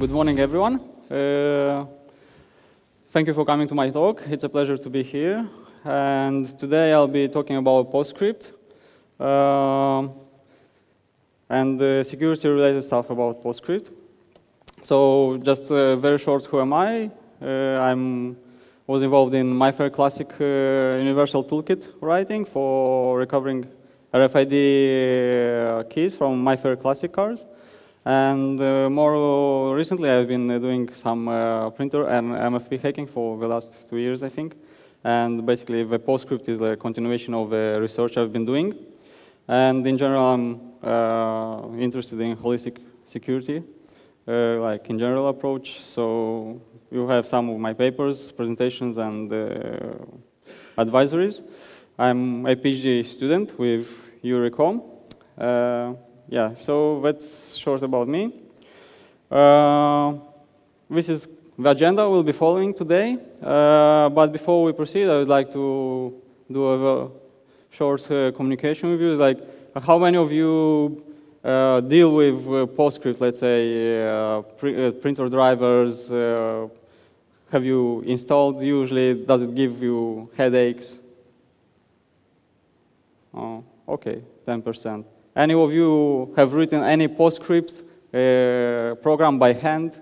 Good morning, everyone. Thank you for coming to my talk. It's a pleasure to be here. And today I'll be talking about PostScript and security-related stuff about PostScript. So just very short, who am I? I was involved in MiFare Classic universal toolkit writing for recovering RFID keys from MiFare Classic cards. And more recently, I've been doing some printer and MFP hacking for the last 2 years, I think. And basically, the PostScript is a continuation of the research I've been doing. And in general, I'm interested in holistic security, like in general approach. So you have some of my papers, presentations, and advisories. I'm a PhD student with Eurecom. Yeah, so that's short about me. This is the agenda we'll be following today. But before we proceed, I would like to do a short communication with you. Like, how many of you deal with PostScript, let's say, printer drivers? Have you installed usually? Does it give you headaches? Oh, OK, 10%. Any of you have written any PostScript program by hand?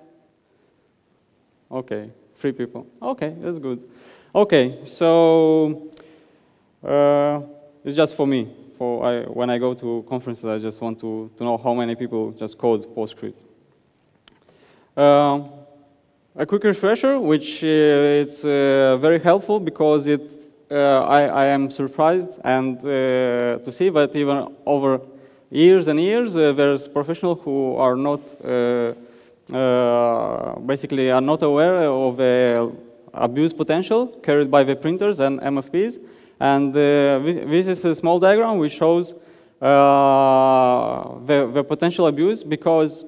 OK, 3 people. OK, that's good. OK, so it's just for me. For when I go to conferences, I just want to know how many people just code PostScript. A quick refresher, which it's very helpful because it, I am surprised and to see that even over years and years, there's professionals who are not, basically are not aware of the abuse potential carried by the printers and MFPs. And this is a small diagram which shows the potential abuse because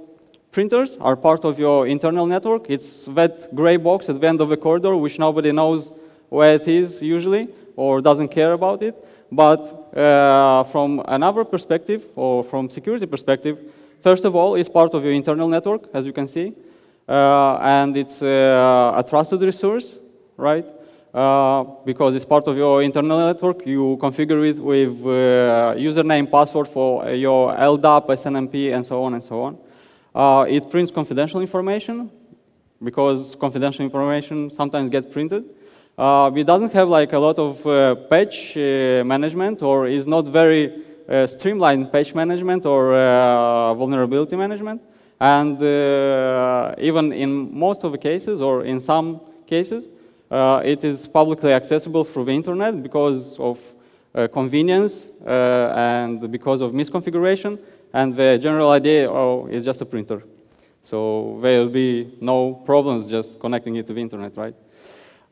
printers are part of your internal network. It's that gray box at the end of the corridor which nobody knows where it is usually or doesn't care about it. But from another perspective, or from security perspective, first of all, it's part of your internal network, as you can see. And it's a trusted resource, right? Because it's part of your internal network. You configure it with username, password for your LDAP, SNMP, and so on and so on. It prints confidential information, because confidential information sometimes gets printed. It doesn't have like a lot of patch management, or is not very streamlined patch management or vulnerability management. And even in most of the cases, or in some cases, it is publicly accessible through the internet because of convenience and because of misconfiguration. And the general idea, oh, it's just a printer. So there will be no problems just connecting it to the internet, right?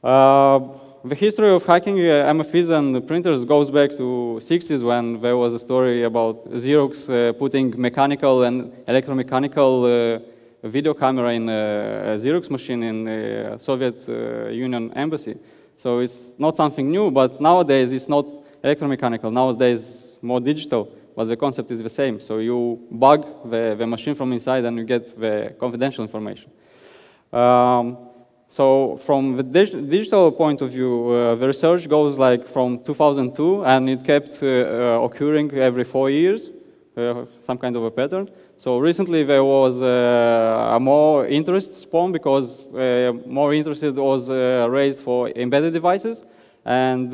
The history of hacking MFPs and printers goes back to the 60s when there was a story about Xerox putting mechanical and electromechanical video camera in a Xerox machine in the Soviet Union embassy. So it's not something new, but nowadays it's not electromechanical. Nowadays more digital, but the concept is the same. So you bug the machine from inside and you get the confidential information. So from the digital point of view, the research goes like from 2002, and it kept occurring every 4 years, some kind of a pattern. So recently there was a more interest spawn because more interest was raised for embedded devices, and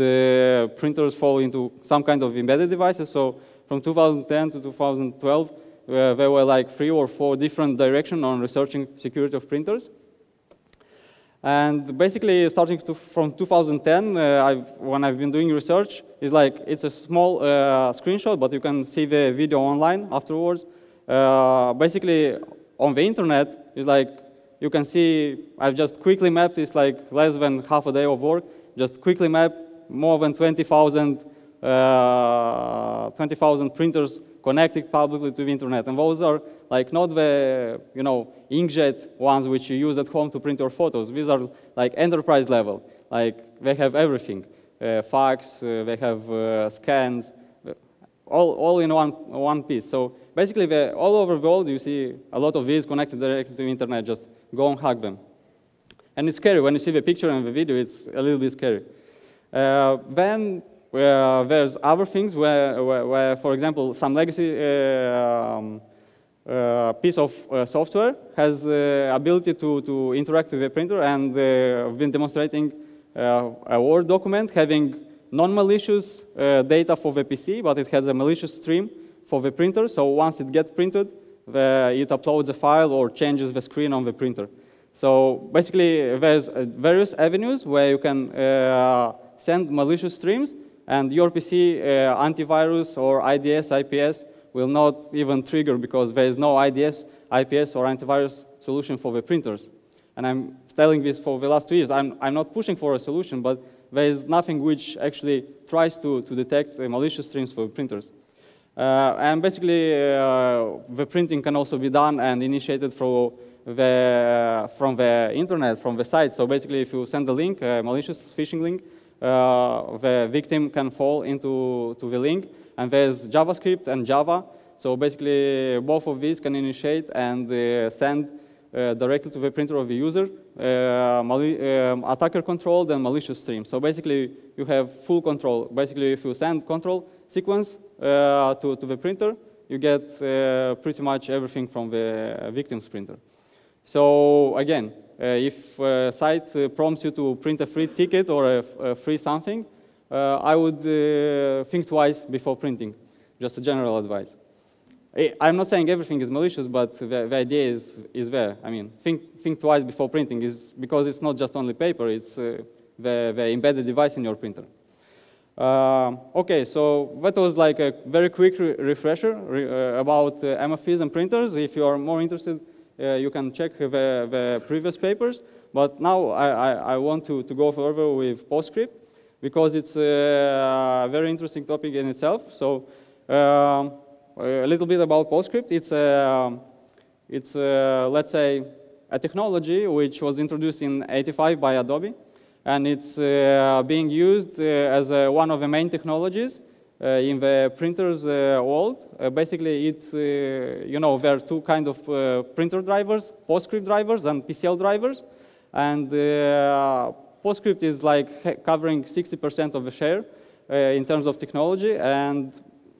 printers fall into some kind of embedded devices. So from 2010 to 2012, there were like 3 or 4 different directions on researching security of printers. And basically, starting from 2010, when I've been doing research, it's like it's a small screenshot, but you can see the video online afterwards. Basically, on the internet, it's like you can see I've just quickly mapped. It's like less than half a day of work. Just quickly map more than 20,000 printers connected publicly to the internet, and those are like not the inkjet ones which you use at home to print your photos. These are like enterprise level. Like they have everything, fax, they have scans, all in one piece. So Basically, all over the world, you see a lot of these connected directly to the internet. Just go and hack them. And it's scary. When you see the picture and the video, it's a little bit scary. Then there's other things where, for example, some legacy piece of software has the ability to interact with the printer, and I've been demonstrating a Word document having non-malicious data for the PC, but it has a malicious stream for the printer. So once it gets printed, it uploads a file or changes the screen on the printer. So basically, there's various avenues where you can send malicious streams, and your PC antivirus or IDS, IPS will not even trigger because there is no IDS, IPS, or antivirus solution for the printers. And I'm telling this for the last 2 years. I'm not pushing for a solution, but there is nothing which actually tries to detect the malicious streams for printers. And basically, the printing can also be done and initiated from the internet, from the site. So basically, if you send a link, a malicious phishing link, the victim can fall into the link. And there's JavaScript and Java. So basically, both of these can initiate and send directly to the printer of the user, attacker-controlled and malicious stream. So basically, you have full control. Basically, if you send control sequence to the printer, you get pretty much everything from the victim's printer. So again, if a site prompts you to print a free ticket or a free something, I would think twice before printing, just a general advice. I'm not saying everything is malicious, but the idea is there. I mean, think twice before printing is because it's not just only paper, it's the embedded device in your printer. OK, so that was like a very quick refresher about MFPs and printers. If you are more interested, you can check the previous papers. But now I want to go further with PostScript, because it's a very interesting topic in itself. So a little bit about PostScript. It's let's say, a technology which was introduced in '85 by Adobe. And it's being used as one of the main technologies in the printers world. Basically, it's, you know, there are two kinds of printer drivers, PostScript drivers and PCL drivers. And PostScript is like covering 60% of the share in terms of technology, and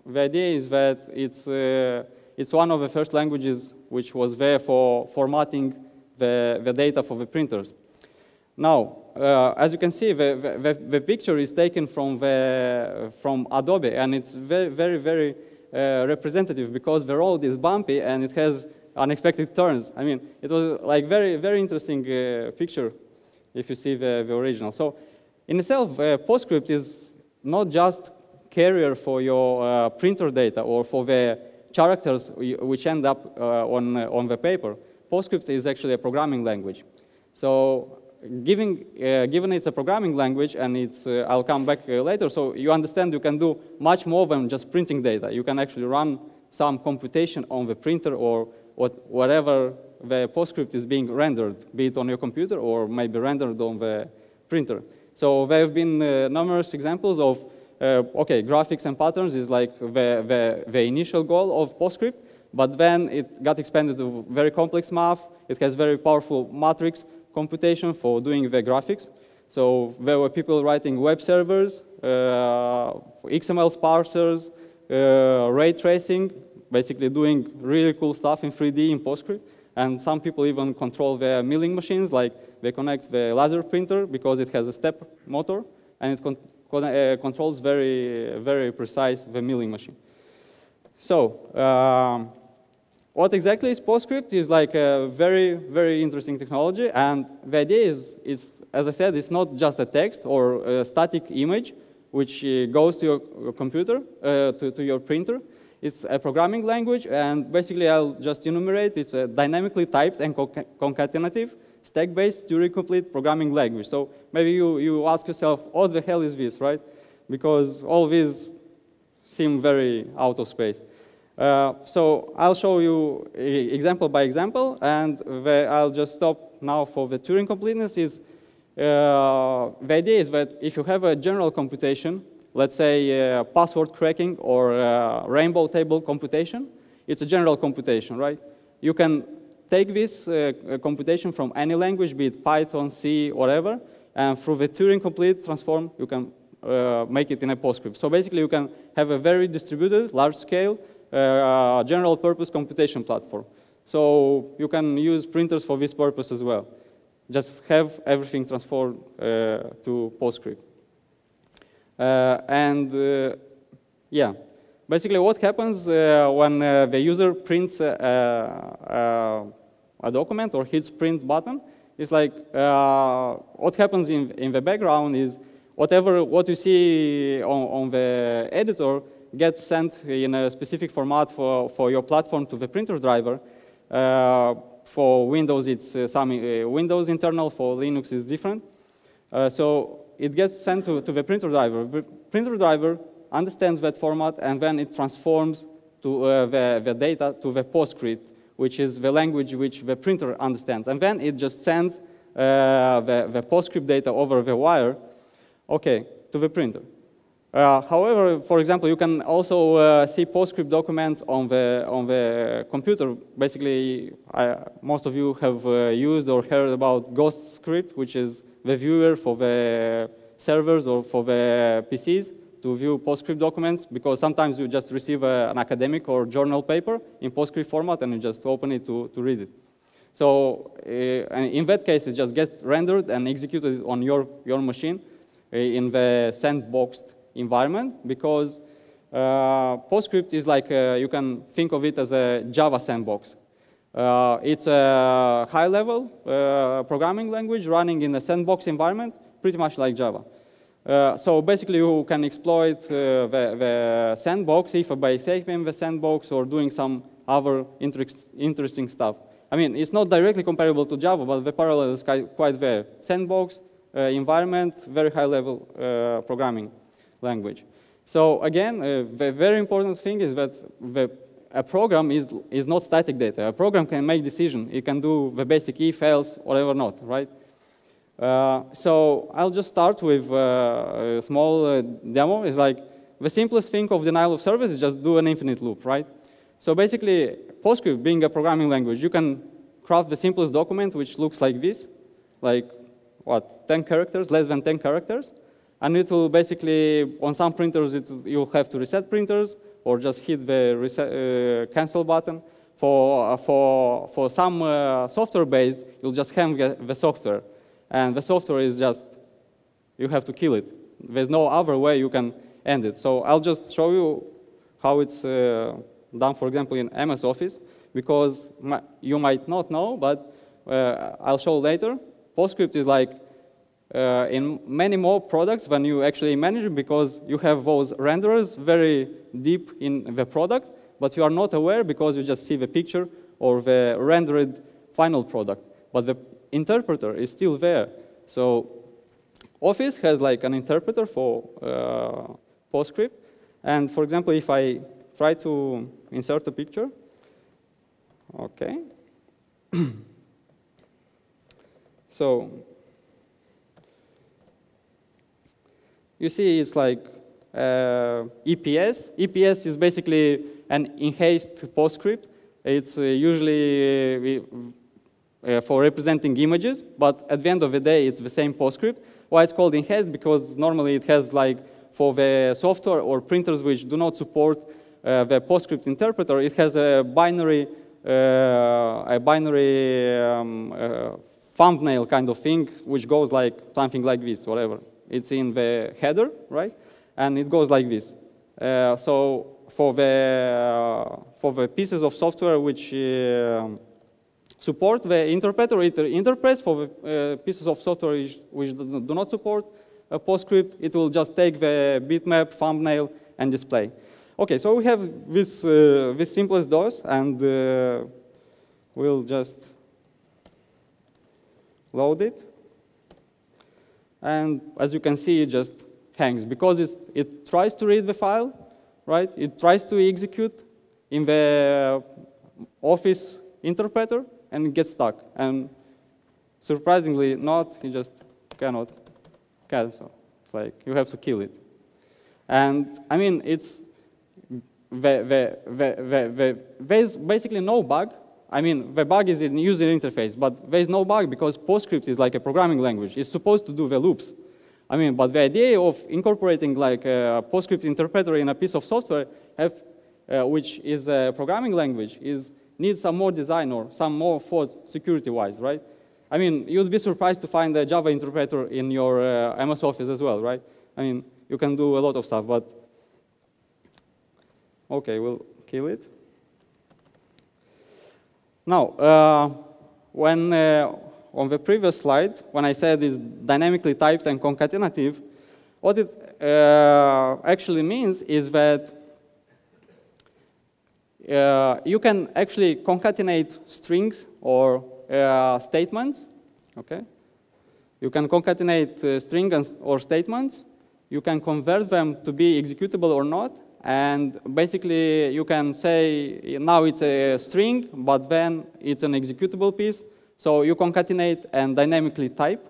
the idea is that it's one of the first languages which was there for formatting the data for the printers. Now, as you can see, the picture is taken from Adobe, and it's very, very representative because the road is bumpy and it has unexpected turns. I mean, it was like very, very interesting picture, if you see the original. So in itself, PostScript is not just carrier for your printer data or for the characters which end up on the paper. PostScript is actually a programming language. So given it's a programming language, and it's, I'll come back later, so you understand you can do much more than just printing data. You can actually run some computation on the printer or whatever the PostScript is being rendered, be it on your computer or maybe rendered on the printer. So there have been numerous examples of, okay, graphics and patterns is like the initial goal of PostScript, but then it got expanded to very complex math. It has very powerful matrix computation for doing the graphics. So there were people writing web servers, XML parsers, ray tracing, basically doing really cool stuff in 3D in PostScript. And some people even control their milling machines, like they connect the laser printer because it has a step motor, and it controls very, very precise the milling machine. So what exactly is PostScript is like a very, very interesting technology. And the idea is, as I said, it's not just a text or a static image which goes to your computer, to your printer. It's a programming language, and basically I'll just enumerate. It's a dynamically typed and concatenative, stack-based, Turing-complete programming language. So maybe you ask yourself, what the hell is this, right? Because all these seem very out of space. So I'll show you example by example, and I'll just stop now for the Turing completeness. The idea is that if you have a general computation, let's say password cracking or rainbow table computation, it's a general computation, right? You can take this computation from any language, be it Python, C, whatever, and through the Turing-complete transform, you can make it in a PostScript. So basically, you can have a very distributed, large-scale, general-purpose computation platform. So you can use printers for this purpose as well. Just have everything transformed to PostScript. Yeah, basically what happens when the user prints a document or hits print button is like what happens in the background is what you see on the editor gets sent in a specific format for your platform to the printer driver. For Windows, it's some Windows internal, for Linux is different. So it gets sent to the printer driver. The printer driver understands that format, and then it transforms to the data to the PostScript, which is the language which the printer understands. And then it just sends the PostScript data over the wire, okay, to the printer. However, for example, you can also see PostScript documents on the computer. Basically, most of you have used or heard about GhostScript, which is the viewer for the servers or for the PCs to view PostScript documents, because sometimes you just receive an academic or journal paper in PostScript format and you just open it to read it. So in that case, it just gets rendered and executed on your machine in the sandboxed environment, because PostScript is like, you can think of it as a Java sandbox. It's a high-level programming language running in a sandbox environment, pretty much like Java. So basically, you can exploit the sandbox if by saving the sandbox or doing some other interesting stuff. I mean, it's not directly comparable to Java, but the parallel is quite there. Sandbox environment, very high-level programming language. So again, the very important thing is that a program is not static data. A program can make decisions. It can do the basic if, else, whatever not, right? So I'll just start with a small demo. It's like the simplest thing of denial of service is just do an infinite loop, right? So basically, PostScript being a programming language, you can craft the simplest document which looks like this, like what, 10 characters, less than 10 characters, and it will basically, on some printers, you'll have to reset printers or just hit the reset, cancel button. For some software-based, you'll just hang the software. And the software is just, you have to kill it. There's no other way you can end it. So I'll just show you how it's done, for example, in MS Office, because you might not know, but I'll show later. PostScript is like in many more products than you actually manage, because you have those renderers very deep in the product, but you are not aware because you just see the picture or the rendered final product. But the interpreter is still there. So Office has like an interpreter for PostScript. And for example, if I try to insert a picture, okay. So you see it's like EPS. EPS is basically an enhanced PostScript. It's usually for representing images, but at the end of the day, it's the same PostScript. Why it's called enhanced? Because normally it has, like, for the software or printers which do not support the PostScript interpreter, it has a binary thumbnail kind of thing, which goes like something like this, whatever. It's in the header, right? And it goes like this. So for the pieces of software which support the interpreter, it interprets. For the pieces of software which do not support a PostScript, it will just take the bitmap, thumbnail, and display. Okay, so we have this simplest DOS, and we'll just load it. And as you can see, it just hangs, because it tries to read the file, right? It tries to execute in the Office interpreter, and it gets stuck. And surprisingly not, you just cannot cancel. It's like you have to kill it. And I mean, it's there's basically no bug. I mean, the bug is in user interface, but there's no bug because PostScript is like a programming language. It's supposed to do the loops. I mean, but the idea of incorporating like a PostScript interpreter in a piece of software, which is a programming language, needs some more design or some more thought security-wise, right? I mean, you'd be surprised to find a Java interpreter in your MS Office as well, right? I mean, you can do a lot of stuff, but okay, we'll kill it. Now, when on the previous slide, when I said it's dynamically typed and concatenative, what it actually means is that you can actually concatenate strings or statements. Okay, you can concatenate strings or statements. You can convert them to be executable or not, and basically you can say now it's a string, but then it's an executable piece. So you concatenate and dynamically type.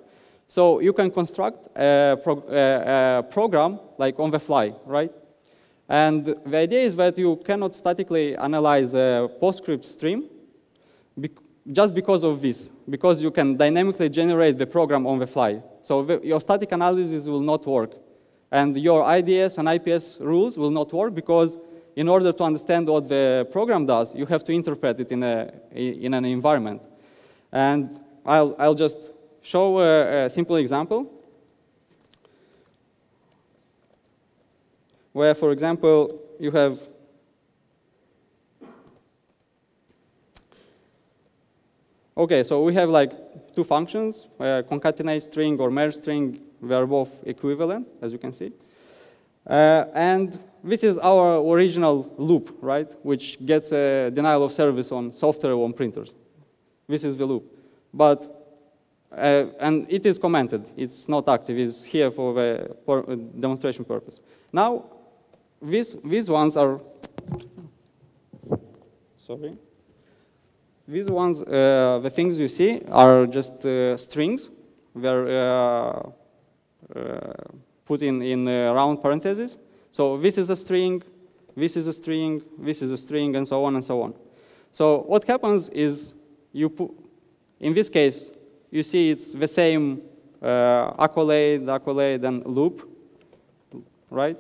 So you can construct a program like on the fly, right? And the idea is that you cannot statically analyze a PostScript stream just because of this, because you can dynamically generate the program on the fly. So your static analysis will not work. And your IDS and IPS rules will not work because in order to understand what the program does, you have to interpret it in an environment. And I'll just show a simple example, where, for example, you have okay, so we have like two functions, concatenate string or merge string. They are both equivalent, as you can see. And this is our original loop, right, which gets a denial of service on software or on printers. This is the loop. But, and it is commented. It's not active. It's here for the demonstration purpose. Now, these ones are, sorry. These ones, the things you see are just strings. They're put in round parentheses. So this is a string, this is a string, this is a string, and so on and so on. So what happens is you put, in this case, you see it's the same accolade, and loop, right?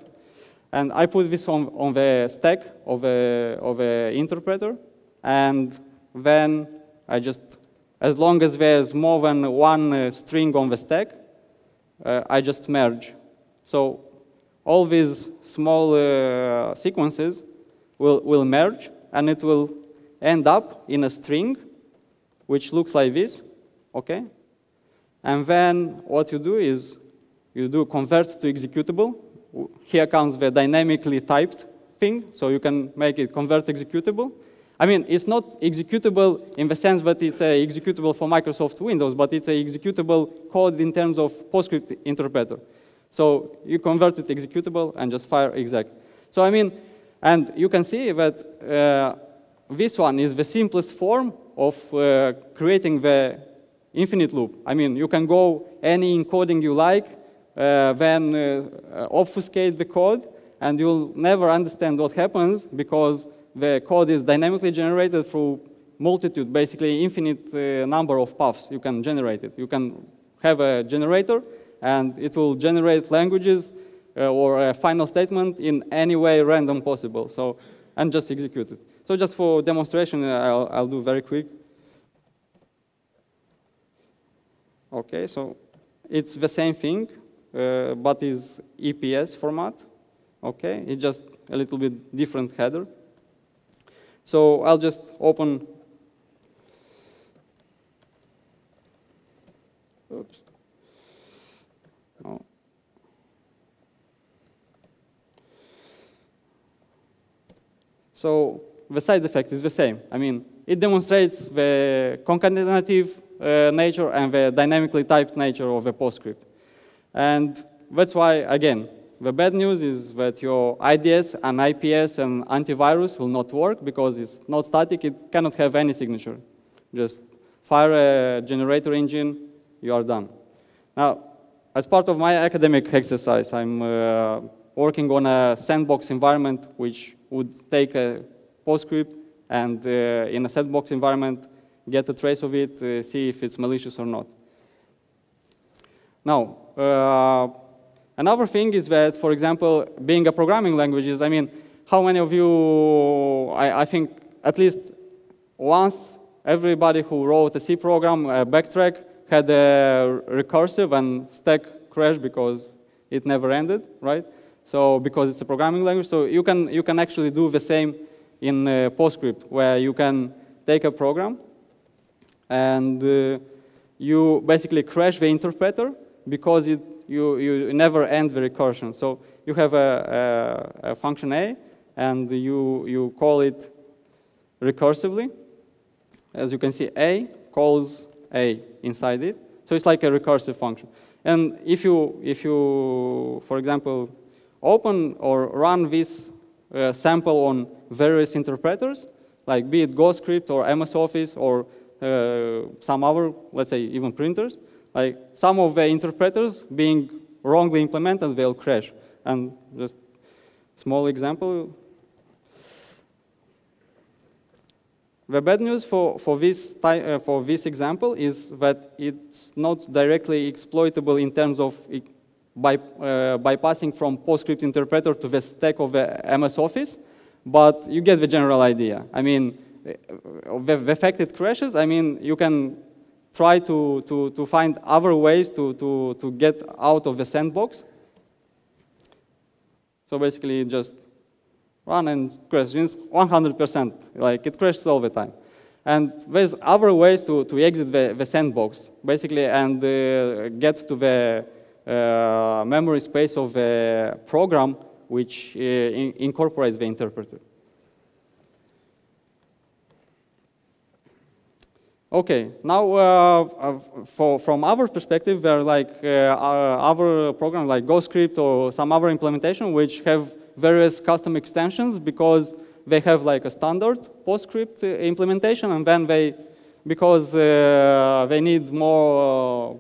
And I put this on the stack of a interpreter, and then I just, as long as there's more than one string on the stack, I just merge. So all these small sequences will merge, and it will end up in a string which looks like this, okay? And then what you do is you do convert to executable. Here comes the dynamically typed thing, so you can make it convert executable. I mean, it's not executable in the sense that it's executable for Microsoft Windows, but it's an executable code in terms of PostScript interpreter. So you convert it to executable and just fire exec. So I mean, and you can see that this one is the simplest form of creating the infinite loop. I mean, you can go any encoding you like, then obfuscate the code, and you'll never understand what happens because the code is dynamically generated through multitude, basically infinite number of paths you can generate it. You can have a generator, and it will generate languages or a final statement in any way random possible. So, and just execute it. So just for demonstration, I'll do very quick. Okay, so it's the same thing, but is EPS format. Okay, it's just a little bit different header. So I'll just open, oops, no. So the side effect is the same. I mean, it demonstrates the concatenative nature and the dynamically typed nature of the PostScript. And that's why, again, the bad news is that your IDS and IPS and antivirus will not work because it's not static. It cannot have any signature. Just fire a generator engine, you are done. Now, as part of my academic exercise, I'm working on a sandbox environment which would take a PostScript and in a sandbox environment, get a trace of it, see if it's malicious or not. Now, another thing is that, for example, being a programming language is, I mean, how many of you, I think at least once, everybody who wrote a C program, backtrack, had a recursive and stack crash because it never ended, right? So because it's a programming language, so you can actually do the same in PostScript, where you can take a program and you basically crash the interpreter because you never end the recursion. So you have a function A, and you call it recursively. As you can see, A calls A inside it. So it's like a recursive function. And if you for example, open or run this sample on various interpreters, like be it GhostScript or MS Office or some other, let's say even printers, like some of the interpreters being wrongly implemented, they'll crash. And just small example. The bad news for this example is that it's not directly exploitable in terms of bypassing from PostScript interpreter to the stack of the MS Office, but you get the general idea. I mean, the fact it crashes, I mean, you can try to find other ways to get out of the sandbox. So basically, just run and crash. It's 100%. Like, it crashes all the time. And there's other ways to exit the sandbox, basically, and get to the memory space of the program which incorporates the interpreter. Okay, now from our perspective, there are like other programs like GhostScript or some other implementation which have various custom extensions because they have like a standard PostScript implementation, and then because they need more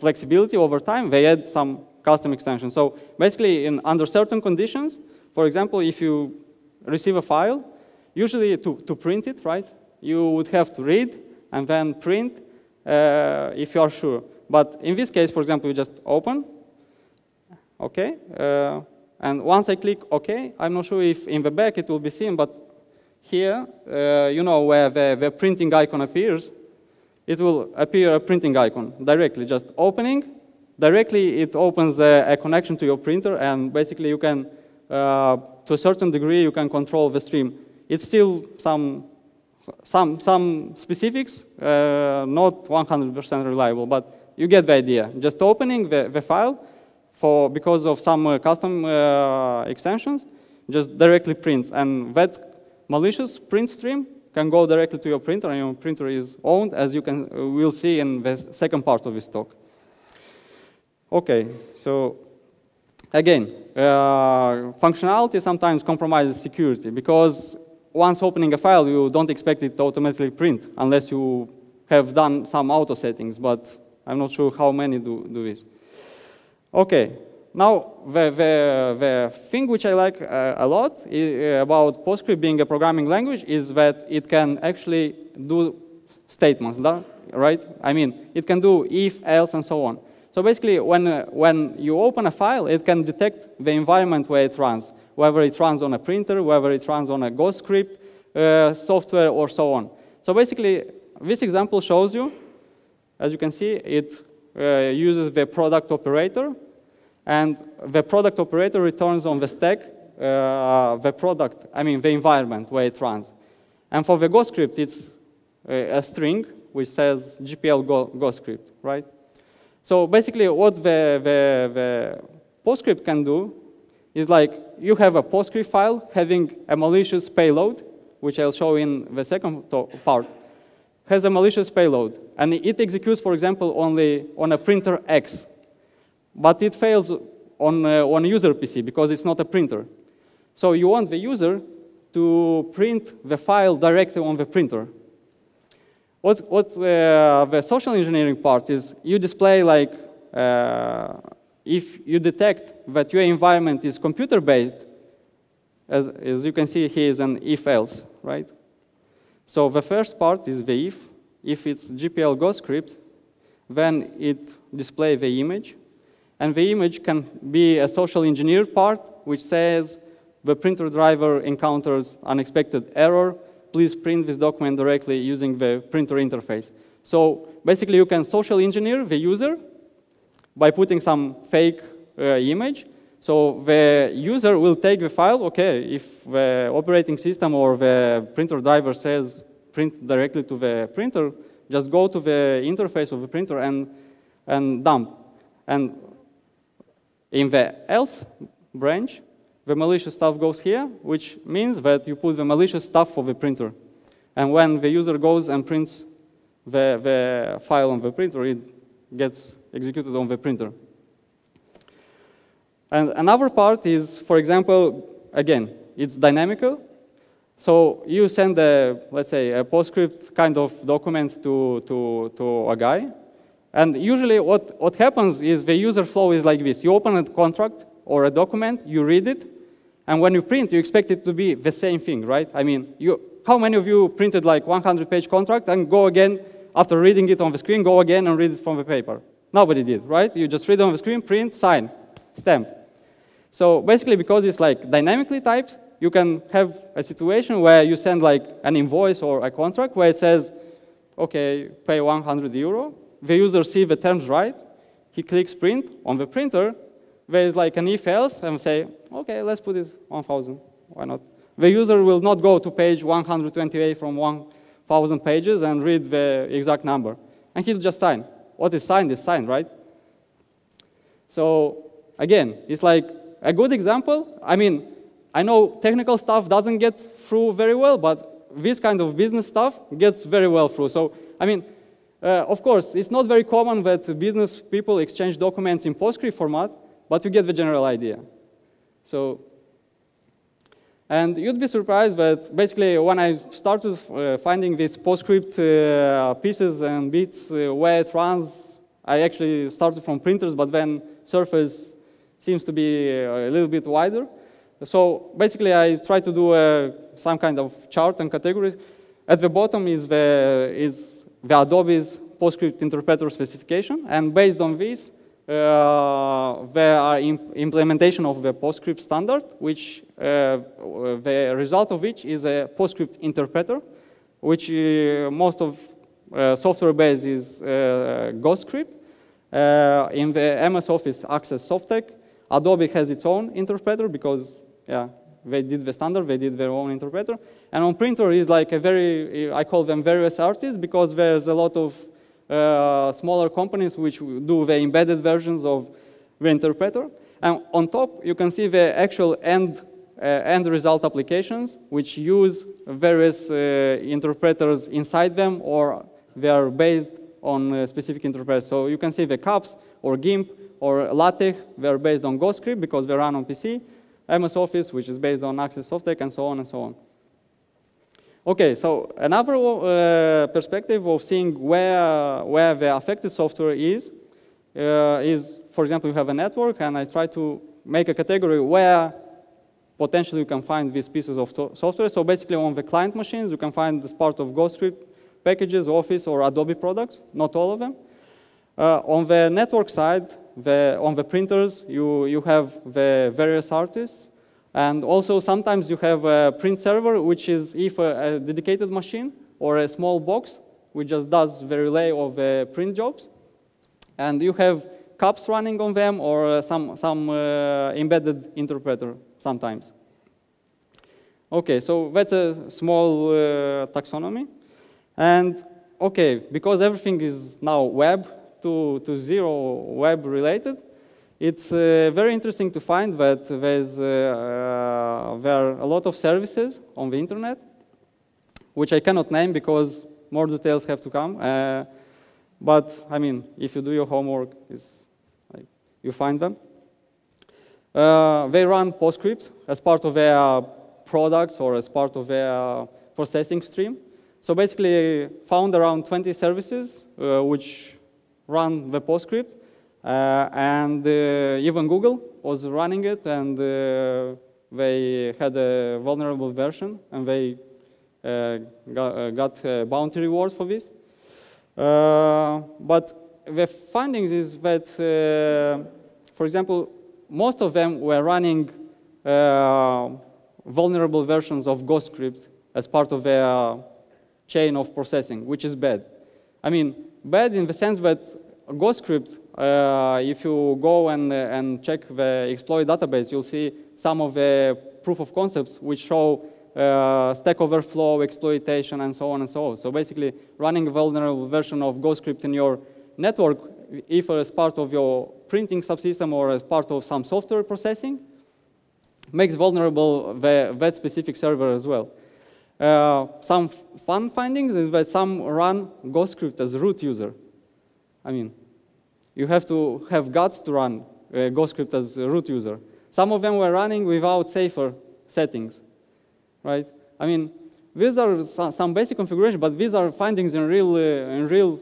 flexibility over time, they add some custom extensions. So basically, under certain conditions, for example, if you receive a file, usually to print it, right, you would have to read and then print if you are sure. But in this case, for example, you just open, OK. And once I click OK, I'm not sure if in the back it will be seen, but here, you know, where the printing icon appears, it will appear a printing icon directly. Just opening, directly it opens a connection to your printer, and basically you can, to a certain degree, you can control the stream. It's still some specifics, not 100% reliable, but you get the idea. Just opening the file because of some custom extensions, just directly prints. And that malicious print stream can go directly to your printer, and your printer is owned, as you will see in the second part of this talk. OK, so again, functionality sometimes compromises security, because once opening a file, you don't expect it to automatically print unless you have done some auto settings, but I'm not sure how many do this. OK, now the thing which I like a lot about PostScript being a programming language is that it can actually do statements, right? I mean, it can do if, else, and so on. So basically, when you open a file, it can detect the environment where it runs, whether it runs on a printer, whether it runs on a GhostScript software, or so on. So basically, this example shows you, as you can see, it uses the product operator, and the product operator returns on the stack the environment where it runs. And for the GhostScript, it's a string which says GPL GhostScript, right? So basically, what the PostScript can do is, like, you have a PostScript file having a malicious payload, which I'll show in the second part, has a malicious payload. And it executes, for example, only on a printer X. But it fails on a user PC because it's not a printer. So you want the user to print the file directly on the printer. The social engineering part is, you display, like, if you detect that your environment is computer-based, as you can see here is an if-else, right? So the first part is the if. If it's GPL GhostScript, then it displays the image. And the image can be a social engineered part, which says the printer driver encounters unexpected error. Please print this document directly using the printer interface. So basically, you can social engineer the user by putting some fake image. So the user will take the file. OK, if the operating system or the printer driver says print directly to the printer, just go to the interface of the printer and dump. And in the else branch, the malicious stuff goes here, which means that you put the malicious stuff for the printer. And when the user goes and prints the file on the printer, it gets executed on the printer. And another part is, for example, again, it's dynamical. So you send, let's say, a PostScript kind of document to a guy. And usually what happens is the user flow is like this. You open a contract or a document, you read it, and when you print, you expect it to be the same thing, right? I mean, how many of you printed like 100-page contract and go again, after reading it on the screen, go again and read it from the paper? Nobody did, right? You just read it on the screen, print, sign, stamp. So basically, because it's like dynamically typed, you can have a situation where you send like an invoice or a contract where it says, okay, pay 100 euro. The user sees the terms right. He clicks print on the printer. There is like an if-else, and say, OK, let's put it 1,000. Why not? The user will not go to page 128 from 1,000 pages and read the exact number. And he'll just sign. What is signed, right? So again, it's like a good example. I mean, I know technical stuff doesn't get through very well, but this kind of business stuff gets very well through. So I mean, of course, it's not very common that business people exchange documents in PostScript format, but you get the general idea. So, and you'd be surprised that basically when I started finding these PostScript pieces and bits where it runs, I actually started from printers, but then surface seems to be a little bit wider. So basically, I try to do some kind of chart and categories. At the bottom is the Adobe's PostScript interpreter specification. And based on this, there are implementation of the PostScript standard, which the result of which is a PostScript interpreter, which most of software base is GhostScript. In the MS Office Access SoftTech, Adobe has its own interpreter because, yeah, they did the standard, they did their own interpreter. And on printer is like a very, I call them various artists, because there's a lot of smaller companies which do the embedded versions of the interpreter. And on top, you can see the actual end result applications, which use various interpreters inside them, or they are based on specific interpreters. So you can see the CUPS or GIMP or LaTeX, they are based on GhostScript because they run on PC. MS Office, which is based on Access SoftTech, and so on and so on. OK, so another perspective of seeing where the affected software is, for example, you have a network, and I try to make a category where potentially you can find these pieces of software. So basically, on the client machines, you can find this part of GhostScript packages, Office, or Adobe products, not all of them. On the network side, on the printers, you have the various artists. And also, sometimes you have a print server, which is if a dedicated machine or a small box, which just does the relay of the print jobs. And you have CUPS running on them or some embedded interpreter sometimes. OK, so that's a small taxonomy. And OK, because everything is now web, to zero web related, it's very interesting to find that there are a lot of services on the internet, which I cannot name because more details have to come. But I mean, if you do your homework, you find them. They run PostScript as part of their products or as part of their processing stream. So basically, found around 20 services which run the PostScript, and even Google was running it, and they had a vulnerable version, and they got bounty rewards for this. But the findings is that, for example, most of them were running vulnerable versions of GhostScript as part of their chain of processing, which is bad. I mean, bad in the sense that GhostScript, if you go and check the exploit database, you'll see some of the proof of concepts which show Stack Overflow, exploitation, and so on and so on. So basically, running a vulnerable version of GhostScript in your network, if as part of your printing subsystem or as part of some software processing, makes vulnerable that specific server as well. Some fun findings is that some run GhostScript as a root user. I mean, you have to have guts to run GhostScript as a root user. Some of them were running without safer settings, right? I mean, these are some basic configuration, but these are findings in real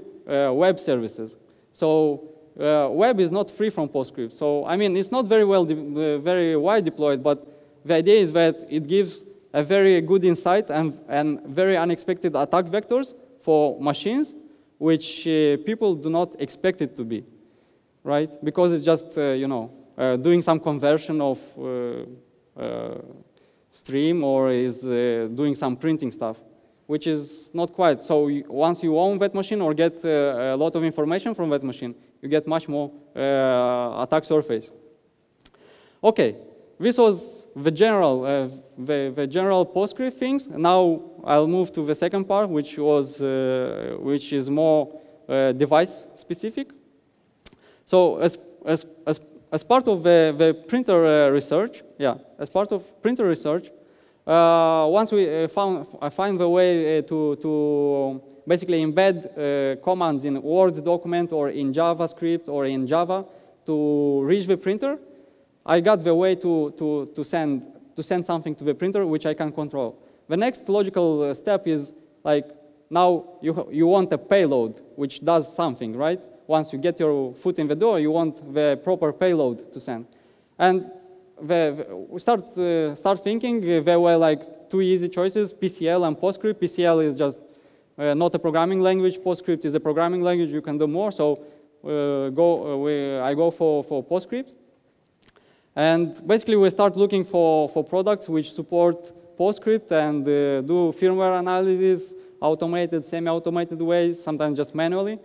web services. So web is not free from PostScript. So I mean, it's not very wide deployed, but the idea is that it gives a very good insight and very unexpected attack vectors for machines, which people do not expect it to be, right? Because it's just, you know, doing some conversion of stream or is doing some printing stuff, which is not quite. So once you own that machine or get a lot of information from that machine, you get much more attack surface. Okay, this was the general PostScript things. Now I'll move to the second part, which is more device specific. So as part of the printer research, once we find the way to basically embed commands in Word document or in JavaScript or in Java to reach the printer, I got the way to send something to the printer which I can control. The next logical step is like, now you want a payload which does something, right? Once you get your foot in the door, you want the proper payload to send. And we start thinking there were like two easy choices, PCL and PostScript. PCL is just not a programming language. PostScript is a programming language. You can do more. So I go for PostScript. And basically, we start looking for products which support PostScript and do firmware analysis, automated, semi-automated ways, sometimes just manually.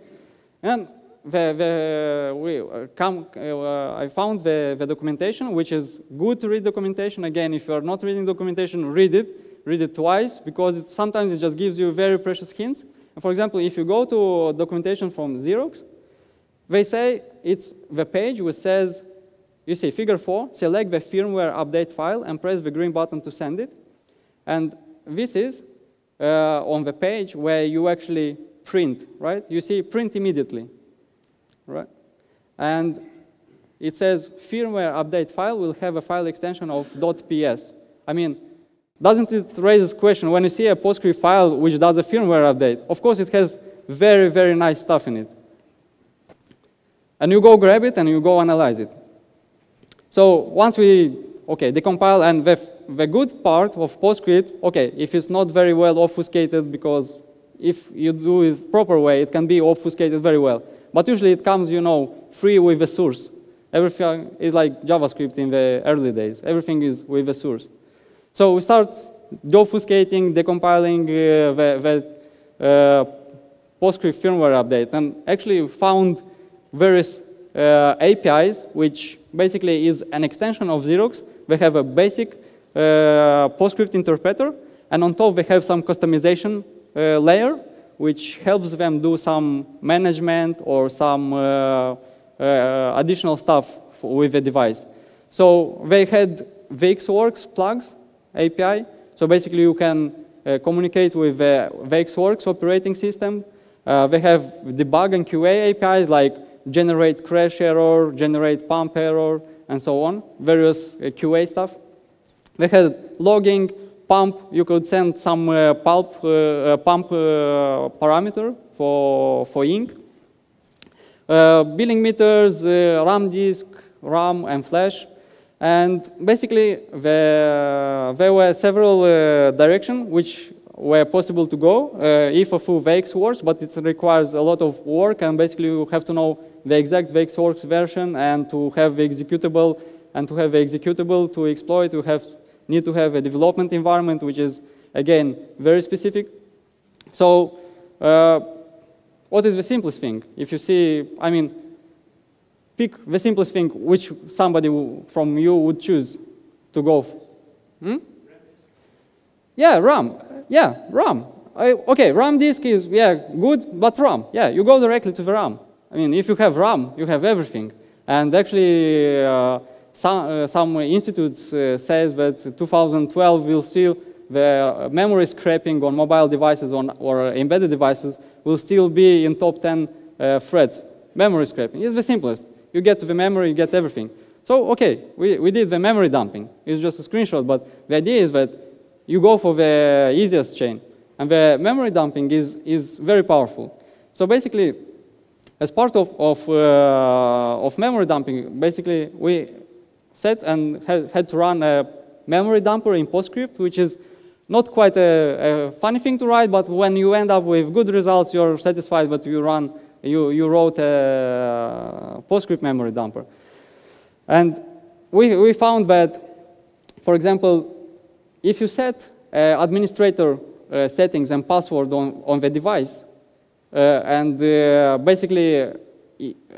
And I found the documentation, which is good to read documentation. Again, if you are not reading documentation, read it twice, because sometimes it just gives you very precious hints. And for example, if you go to documentation from Xerox, they say it's the page which says, you see, figure 4, select the firmware update file and press the green button to send it. And this is on the page where you actually print, right? You see print immediately, right? And it says firmware update file will have a file extension of .ps. I mean, doesn't it raise a question when you see a PostScript file which does a firmware update? Of course, it has very, very nice stuff in it. And you go grab it and you go analyze it. So once decompile, and the good part of PostScript, okay, if it's not very well obfuscated, because if you do it the proper way, it can be obfuscated very well. But usually it comes, you know, free with the source. Everything is like JavaScript in the early days. Everything is with the source. So we start obfuscating, decompiling the PostScript firmware update, and actually found various APIs, which basically is an extension of Xerox. They have a basic PostScript interpreter, and on top they have some customization layer, which helps them do some management or some additional stuff with the device. So they had VXWorks plugs API. So basically you can communicate with the VXWorks operating system. They have debug and QA APIs like generate crash error, generate pump error, and so on, various QA stuff. They had logging, pump. You could send some pump parameter for ink. Billing meters, RAM disk, RAM, and flash. And basically, there were several directions which were possible to go if or through VXWorks, but it requires a lot of work, and basically you have to know the exact VXWorks version and to have the executable, and to have the executable to exploit, you need to have a development environment, which is, again, very specific. So what is the simplest thing? If you see, I mean, pick the simplest thing which somebody from you would choose to go. Yeah, RAM. Yeah, RAM. Okay, RAM disk is, yeah, good, but RAM. Yeah, you go directly to the RAM. I mean, if you have RAM, you have everything. And actually, some institutes say that 2012 will still, the memory scraping on mobile devices or embedded devices will still be in top 10 threats. Memory scraping is the simplest. You get to the memory, you get everything. So, okay, we did the memory dumping. It's just a screenshot, but the idea is that you go for the easiest chain. And the memory dumping is very powerful. So basically, as part of memory dumping, basically we set and had to run a memory dumper in PostScript, which is not quite a funny thing to write, but when you end up with good results, you're satisfied that you wrote a PostScript memory dumper. And we found that, for example, if you set administrator settings and password on the device and basically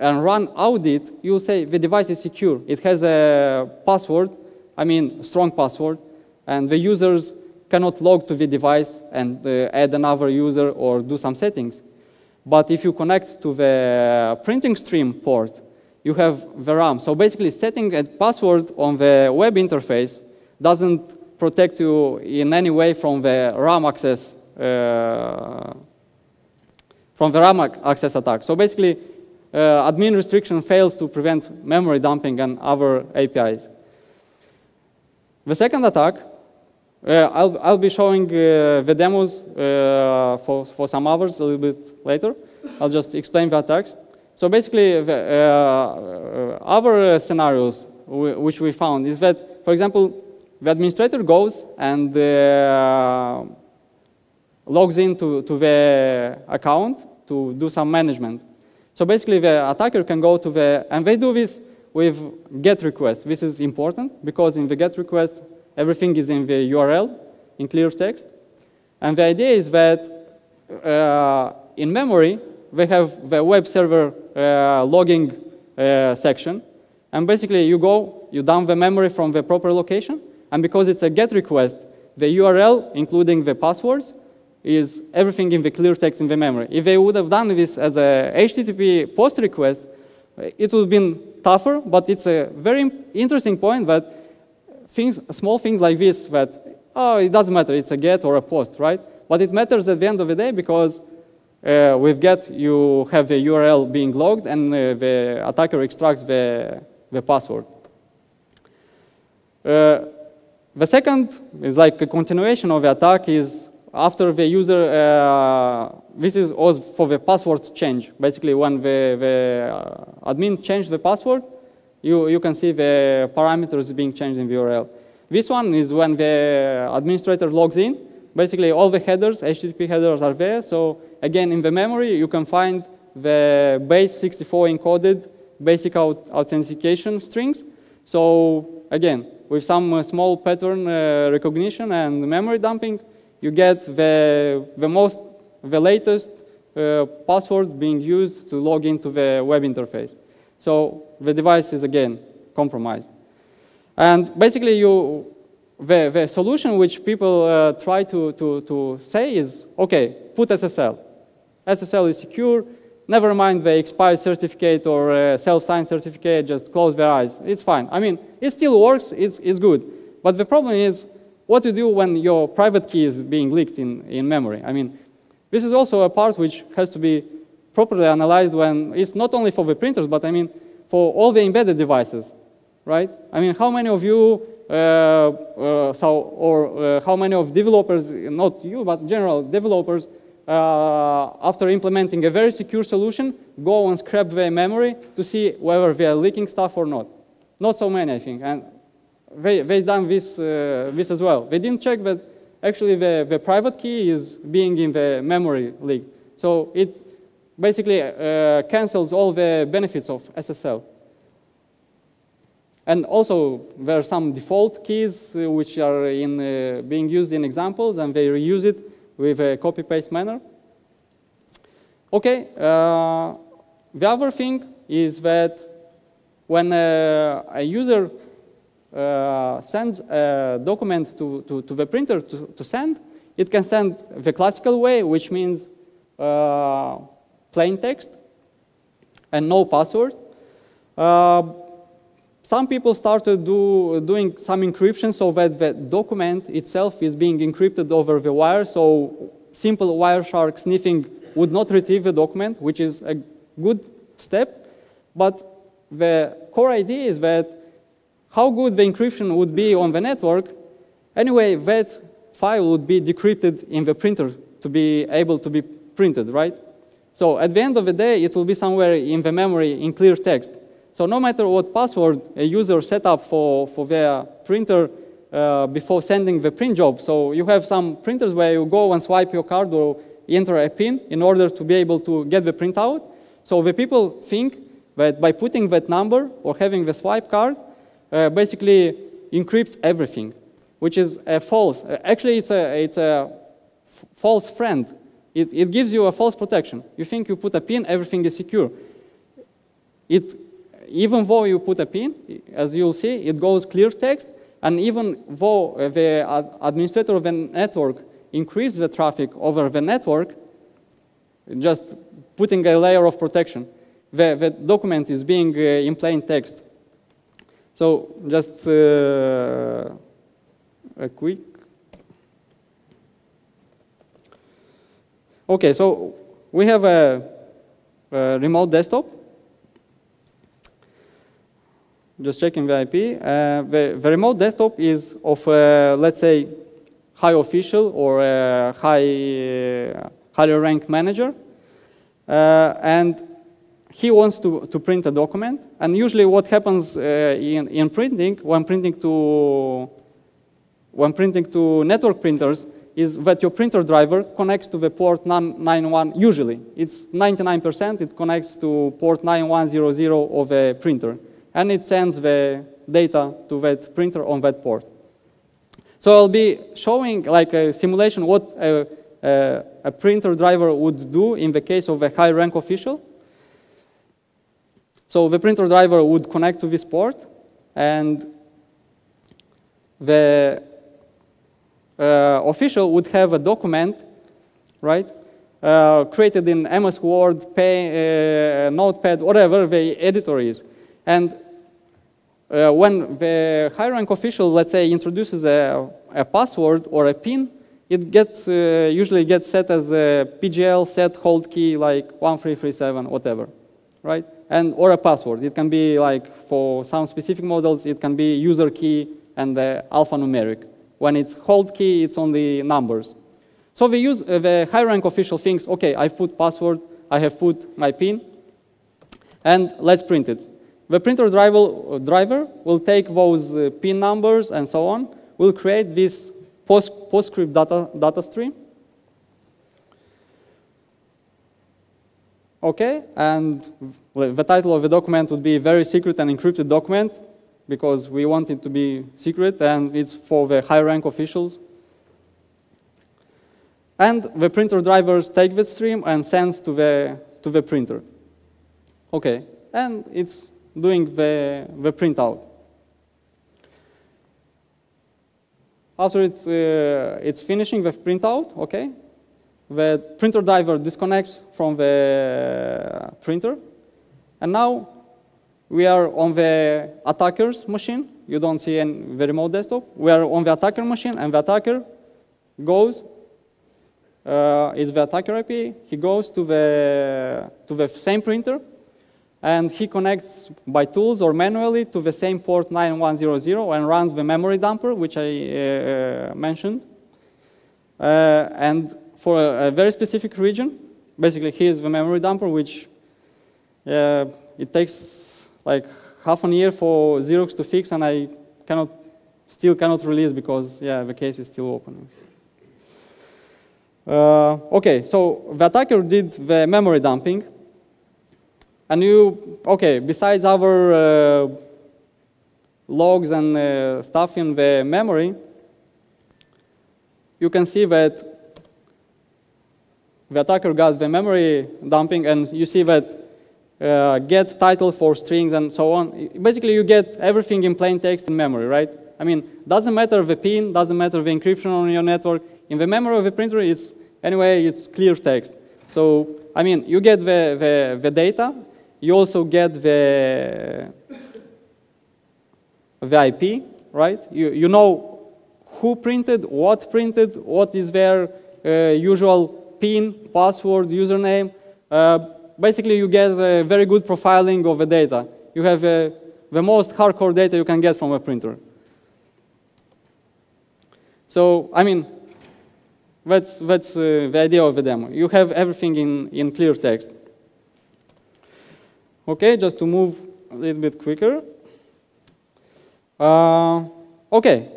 and run audit, you'll say the device is secure. It has a password, I mean strong password, and the users cannot log to the device and add another user or do some settings. But if you connect to the printing stream port, you have the RAM. So basically setting a password on the web interface doesn't protect you in any way from the RAM access attack. So basically, admin restriction fails to prevent memory dumping and other APIs. The second attack, I'll be showing the demos for some others a little bit later. I'll just explain the attacks. So basically, the, other scenarios which we found is that, for example, the administrator goes and logs into the account to do some management. So basically the attacker can go to the, and they do this with GET request. This is important because in the GET request, everything is in the URL, in clear text. And the idea is that in memory, they have the web server logging section. And basically you go, you dump the memory from the proper location. And because it's a GET request, the URL, including the passwords, is everything in the clear text in the memory. If they would have done this as a HTTP POST request, it would have been tougher, but it's a very interesting point that things, small things like this that, oh, it doesn't matter, it's a GET or a POST, right? But it matters at the end of the day because with GET, you have the URL being logged and the attacker extracts the password. The second is like a continuation of the attack is after the user, this is also for the password change. Basically when the admin changed the password, you can see the parameters being changed in the URL. This one is when the administrator logs in. Basically all the headers, HTTP headers are there. So again, in the memory, you can find the base 64 encoded basic authentication strings. So again, with some small pattern recognition and memory dumping, you get the latest password being used to log into the web interface. So the device is again compromised. And basically the solution which people try to say is, okay, put SSL. SSL is secure, never mind the expired certificate or self-signed certificate, just close their eyes, it's fine. I mean, it still works, it's good. But the problem is, what do you do when your private key is being leaked in memory? I mean, this is also a part which has to be properly analyzed when it's not only for the printers, but I mean, for all the embedded devices, right? I mean, how many of you, how many of developers, not you, but general developers, after implementing a very secure solution, go and scrap their memory to see whether they are leaking stuff or not. Not so many, I think. And they done this, this as well. They didn't check that actually the private key is being in the memory leaked. So it basically cancels all the benefits of SSL. And also, there are some default keys which are in, being used in examples, and they reuse it with a copy-paste manner. Okay, the other thing is that when a user sends a document to the printer to send, it can send the classical way, which means plain text and no password. Some people started doing some encryption so that the document itself is being encrypted over the wire, so simple Wireshark sniffing would not retrieve the document, which is a good step. But the core idea is that how good the encryption would be on the network, anyway, that file would be decrypted in the printer to be able to be printed, right? So at the end of the day, it will be somewhere in the memory in clear text. So no matter what password a user set up for their printer before sending the print job. So you have some printers where you go and swipe your card or enter a PIN in order to be able to get the print out. So the people think that by putting that number or having the swipe card, basically encrypts everything, which is a false. Actually, it's a false friend. It gives you a false protection. You think you put a PIN, everything is secure. Even though you put a PIN, as you'll see, it goes clear text, and even though the administrator of the network encrypts the traffic over the network, just putting a layer of protection, the document is being in plain text. So just a quick. Okay, so we have a remote desktop. Just checking the IP. The remote desktop is of, let's say, high official or a highly ranked manager. And he wants to print a document. And usually what happens in printing, when printing to network printers, is that your printer driver connects to the port 991, usually. It's 99%, it connects to port 9100 of a printer. And it sends the data to that printer on that port. So I'll be showing like a simulation what a printer driver would do in the case of a high rank official. So the printer driver would connect to this port, and the official would have a document, right? Created in MS Word, Notepad, whatever the editor is. And when the high rank official, let's say, introduces a password or a PIN, it gets, usually gets set as a PGL set hold key like 1337, whatever, right? And, or a password. It can be like, for some specific models, it can be user key and alphanumeric. When it's hold key, it's only numbers. So the high rank official thinks, okay, I've put password, I have put my PIN, and let's print it. The printer driver will take those PIN numbers and so on, will create this PostScript data stream. Okay, and the title of the document would be very secret and encrypted document, because we want it to be secret and it's for the high rank officials. And the printer drivers take the stream and sends to the printer. Okay, and it's doing the printout. After it's finishing the printout, okay, the printer driver disconnects from the printer, and now we are on the attacker's machine. You don't see any, the remote desktop. We are on the attacker machine, and the attacker goes. It's the attacker IP. He goes to the same printer. And he connects by tools or manually to the same port 9100 and runs the memory dumper, which I mentioned. And for a very specific region, basically here's the memory dumper, which it takes like half a year for Xerox to fix, and I cannot Still cannot release because, yeah, the case is still open. Okay, so the attacker did the memory dumping. And you, okay, besides our logs and stuff in the memory, you can see that the attacker got the memory dumping, and you see that get title for strings and so on. Basically, you get everything in plain text in memory, right? I mean, doesn't matter the PIN, doesn't matter the encryption on your network. In the memory of the printer, it's, anyway, it's clear text. So, I mean, you get the data, you also get the IP, right? You know who printed, what is their usual PIN, password, username. Basically, you get a very good profiling of the data. You have the most hardcore data you can get from a printer. So, I mean, that's the idea of the demo. You have everything in clear text. Okay, just to move a little bit quicker. Okay.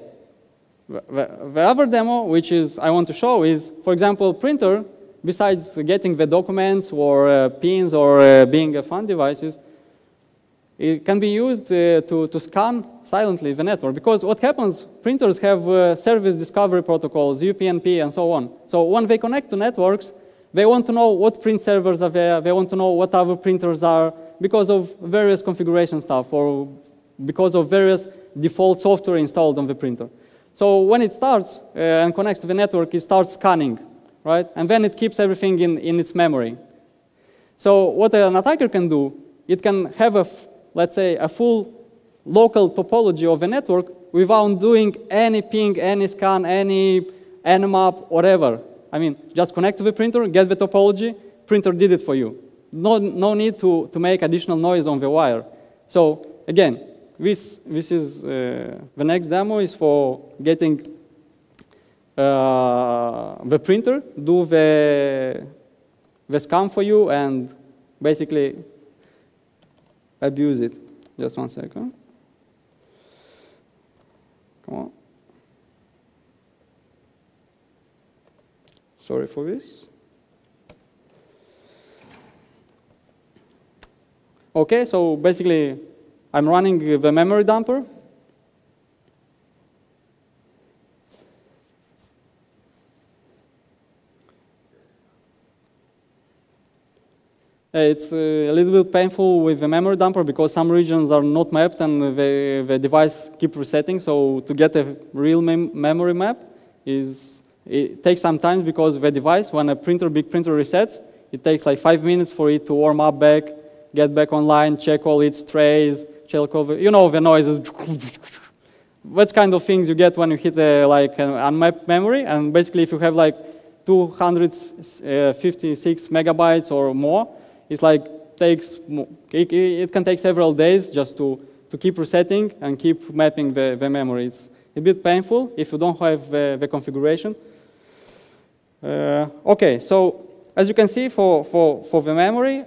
The other demo, which is I want to show, is, for example, printer, besides getting the documents or pins or being a fan devices, it can be used to scan silently the network. Because what happens, printers have service discovery protocols, UPnP, and so on. So when they connect to networks, they want to know what print servers are there, they want to know what other printers are, because of various configuration stuff or because of various default software installed on the printer. So when it starts and connects to the network, it starts scanning, right? And then it keeps everything in its memory. So what an attacker can do, it can have, let's say, a full local topology of a network without doing any ping, any scan, any nmap, whatever. I mean, just connect to the printer, get the topology, printer did it for you. No need to make additional noise on the wire. So again, this is the next demo is for getting the printer do the scan for you and basically abuse it. Just 1 second. Come on. Sorry for this. Okay, so basically, I'm running the memory dumper. It's a little bit painful with the memory dumper because some regions are not mapped and the device keeps resetting. So to get a real memory map, it takes some time because the device, when a big printer resets, it takes like 5 minutes for it to warm up back, get back online, check all its trays, check over, you know, the noises. That's kind of things you get when you hit like an unmapped memory. And basically, if you have like 256 megabytes or more, it's like it can take several days just to keep resetting and keep mapping the memory. It's a bit painful if you don't have the configuration. Okay, so as you can see for the memory,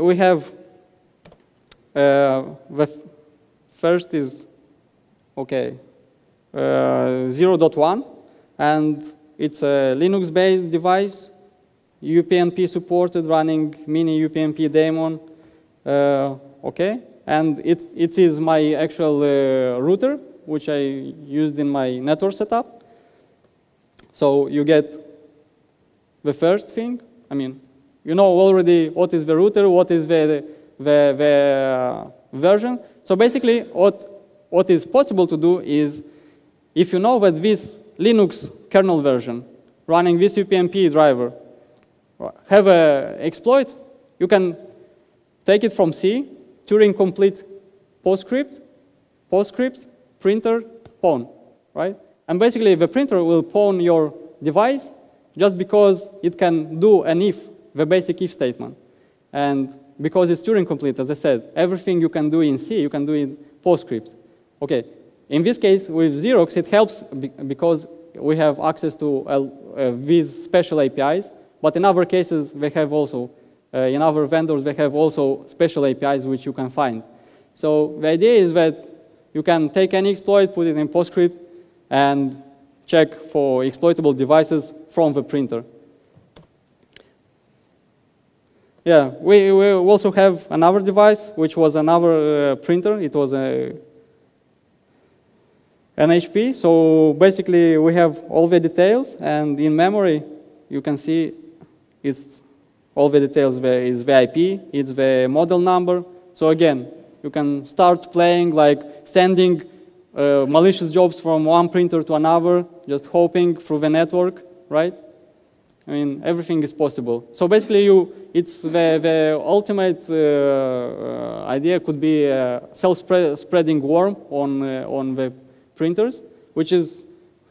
we have the first is, okay, 0.1, and it's a Linux-based device, UPnP supported, running mini UPnP daemon, okay, and it is my actual router, which I used in my network setup. So you get the first thing, I mean, you know already what is the router, what is the version. So basically, what is possible to do is, if you know that this Linux kernel version running this UPnP driver have an exploit, you can take it from C, Turing complete PostScript, printer, pawn, right? And basically, the printer will pawn your device just because it can do an if, the basic if statement. And because it's Turing complete, as I said, everything you can do in C, you can do in PostScript. Okay, in this case, with Xerox, it helps because we have access to these special APIs, but in other cases, they have also, in other vendors, they have also special APIs which you can find. So the idea is that You can take any exploit, put it in PostScript, and check for exploitable devices from the printer. Yeah, we also have another device, which was another printer. It was an HP. So basically, we have all the details. And in memory, you can see it's all the details. There is the IP. It's the model number. So again, you can start playing, like sending malicious jobs from one printer to another, just hoping through the network, right? I mean, everything is possible. So basically, it's the ultimate idea could be a self-spreading worm on the printers, which is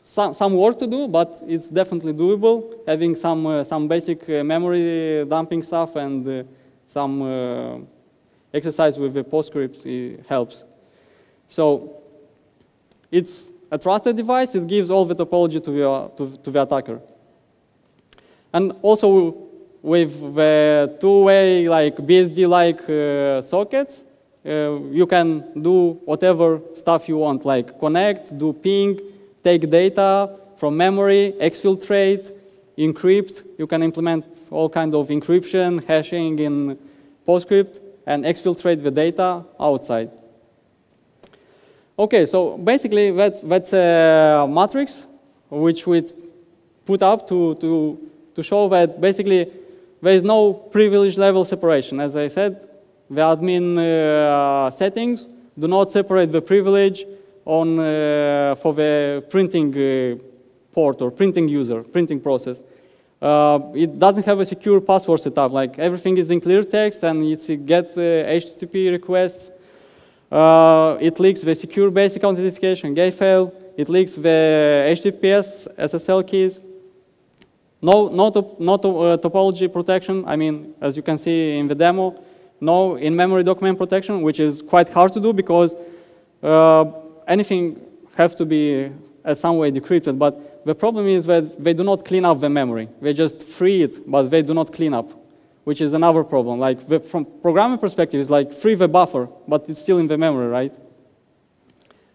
some work to do, but it's definitely doable, having some basic memory dumping stuff and some exercise with the PostScript helps. So it's a trusted device. It gives all the topology to the attacker. And also with the two-way like BSD-like sockets, you can do whatever stuff you want, like connect, do ping, take data from memory, exfiltrate, encrypt. You can implement all kinds of encryption, hashing in PostScript, and exfiltrate the data outside. OK, so basically, that's a matrix which we put up to show that basically there is no privilege level separation. As I said, the admin settings do not separate the privilege on, for the printing port or printing user, printing process. It doesn't have a secure password setup. Like everything is in clear text, and it gets HTTP requests. It leaks the secure basic authentication gate fail. It leaks the HTTPS SSL keys. No topology protection. I mean, as you can see in the demo, no in-memory document protection, which is quite hard to do because anything has to be at some way decrypted. But the problem is that they do not clean up the memory. They just free it, but they do not clean up, which is another problem. Like from programming perspective, it's like free the buffer, but it's still in the memory, right?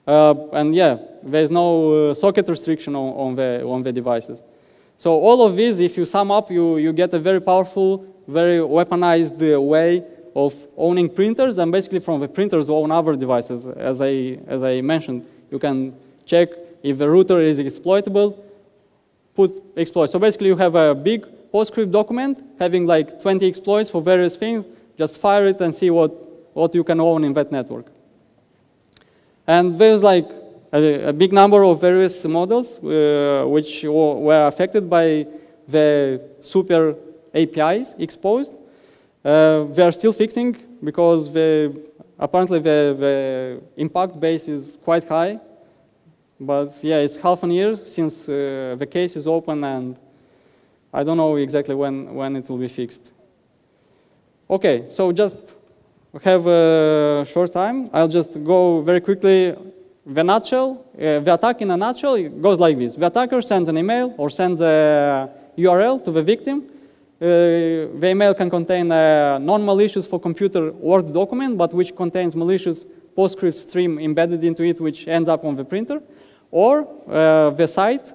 And yeah, there's no socket restriction on the devices. So all of these, if you sum up, you get a very powerful, very weaponized way of owning printers, and basically from the printers own other devices. As I mentioned, you can check if the router is exploitable, put exploit. So basically, you have a big PostScript document having like 20 exploits for various things. Just fire it and see what you can own in that network. And there's like a big number of various models which were affected by the super APIs exposed. They are still fixing because apparently the impact base is quite high. But yeah, it's half a year since the case is open, and I don't know exactly when it will be fixed. OK, so just have a short time. I'll just go very quickly. The attack in a nutshell goes like this. The attacker sends an email or sends a URL to the victim. The email can contain a non-malicious for computer Word document, but which contains malicious PostScript stream embedded into it, which ends up on the printer. Or the site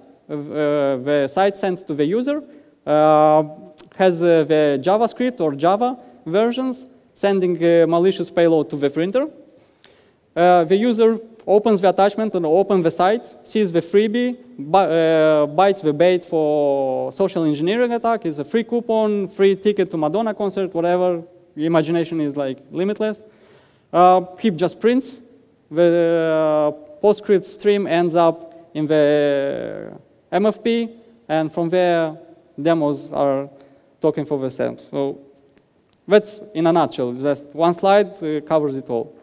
sent to the user has the JavaScript or Java versions sending a malicious payload to the printer. The user opens the attachment and opens the sites, sees the freebie, bites the bait for social engineering attack. It's a free coupon, free ticket to Madonna concert, whatever. The imagination is like limitless. He just prints. The PostScript stream ends up in the MFP, and from there, demos are talking for themselves. So that's in a nutshell. Just one slide covers it all.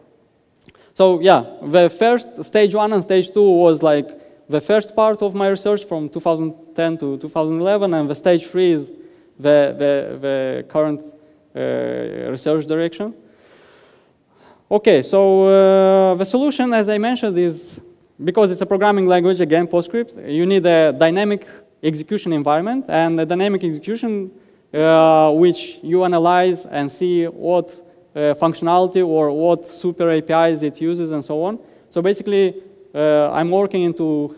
So yeah, the first stage 1 and stage 2 was like the first part of my research from 2010 to 2011, and the stage 3 is the current research direction. Okay, so the solution, as I mentioned, is because it's a programming language, again, PostScript, you need a dynamic execution environment, and a dynamic execution which you analyze and see what functionality or what super APIs it uses and so on. So basically, I'm working into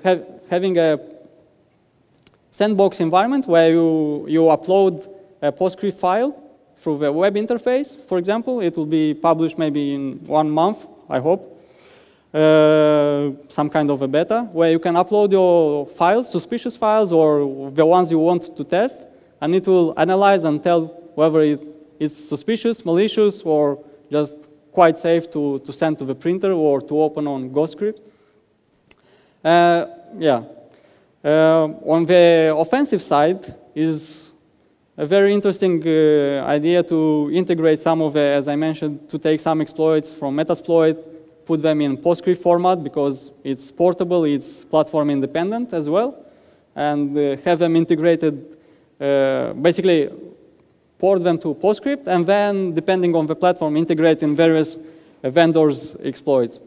having a sandbox environment where you upload a PostScript file through the web interface, for example. It will be published maybe in 1 month, I hope. Some kind of a beta, where you can upload your files, suspicious files, or the ones you want to test, and it will analyze and tell whether it is suspicious, malicious, or just quite safe to send to the printer or to open on GhostScript. On the offensive side is a very interesting idea to integrate some of the, as I mentioned, to take some exploits from Metasploit, put them in PostScript format because it's portable, it's platform independent as well, and have them integrated, basically port them to PostScript, and then, depending on the platform, integrate in various vendors' exploits.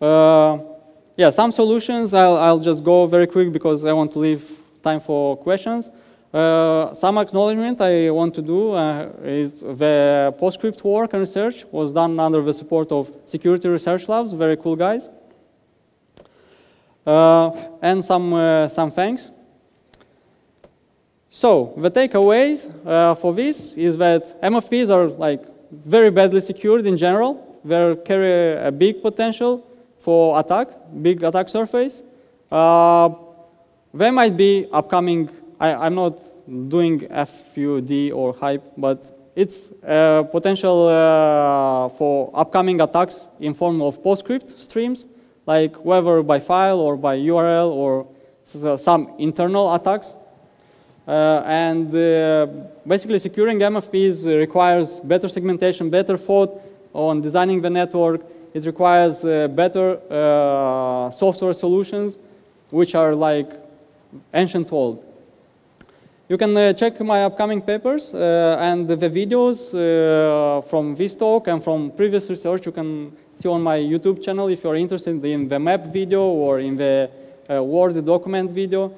Some solutions, I'll just go very quick because I want to leave time for questions. Some acknowledgement I want to do is the PostScript work and research was done under the support of Security Research Labs, very cool guys. And some thanks. So the takeaways for this is that MFPs are like very badly secured in general. They carry a big potential for attack, big attack surface. There might be upcoming. I'm not doing FUD or hype, but it's potential for upcoming attacks in form of PostScript streams, like whether by file or by URL or some internal attacks. Basically securing MFPs requires better segmentation, better thought on designing the network. It requires better software solutions, which are like ancient old. You can check my upcoming papers and the videos from this talk and from previous research you can see on my YouTube channel if you're interested in the map video or in the Word document video.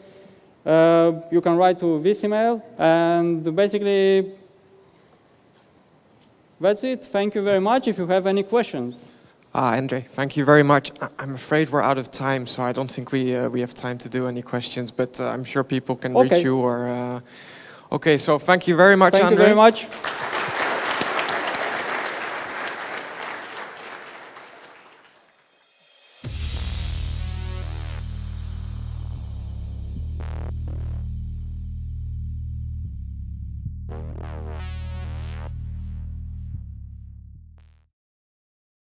You can write to this email, and basically that's it. Thank you very much. If you have any questions. Andre, thank you very much. I'm afraid we're out of time, so I don't think we have time to do any questions, but I'm sure people can reach you. Okay, so thank you very much, Andre. Thank you very much.